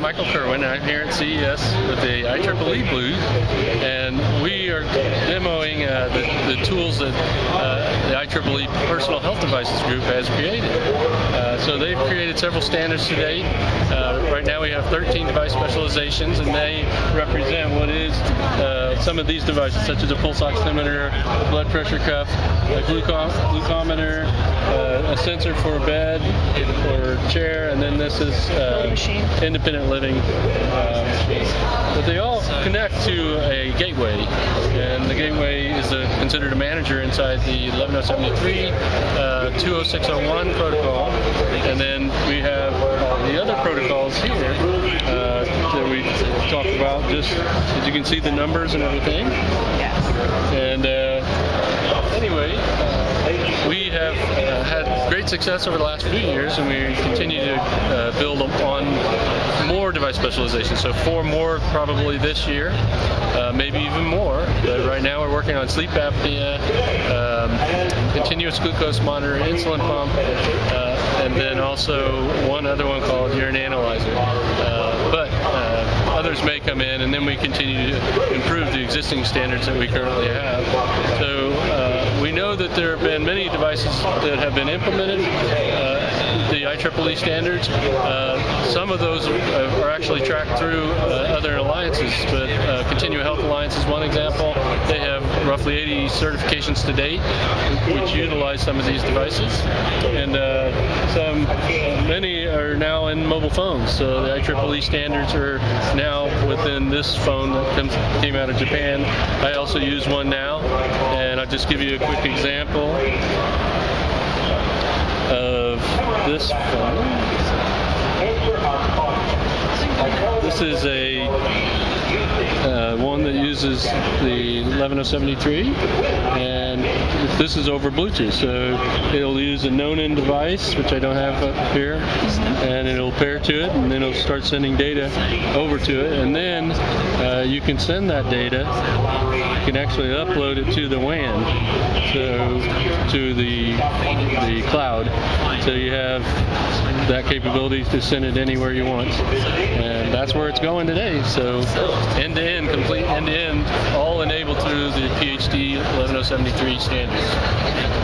I'm Michael Kirwan. I'm here at CES with the IEEE Blues, and we are demoing the tools that the IEEE Personal Health Devices Group has created. So they've created several standards today. Right now we have 13 device specializations, and they represent what is some of these devices, such as a pulse oximeter, a blood pressure cuff, a glucometer, a sensor for a bed or chair, and then this is independent living. But they all connect to a gateway, and the gateway is considered a manager inside the 11073 20601 protocol, and then we have the other protocols here that we talked about, just as you can see the numbers and everything. Yes. And anyway, we have had great success over the last few years, and we continue to build on more device specializations, so 4 more probably this year, maybe even more. But right now we're working on sleep apnea, continuous glucose monitor, insulin pump, and then also one other one called urine analyzer. Others may come in, and then we continue to improve the existing standards that we currently have. So we know that there have been many devices that have been implemented, the IEEE standards. Some of those are actually tracked through other alliances, but Continua Health Alliance is one example. They have roughly 80 certifications to date, which utilize some of these devices, and many are now in mobile phones. So the IEEE standards are now within this phone that came out of Japan. I also use one now, and I'll just give you a quick example of this phone. This is a one that uses the 11073, and this is over Bluetooth, so it'll use a Nonin device, which I don't have up here, and it'll pair to it, and then it'll start sending data over to it, and then you can send that data, you can actually upload it to the WAN, so to the cloud, so you have that capability to send it anywhere you want, and that's where it's going today. So end-to-end, complete end-to-end, all enabled through the PHD 11073 standards.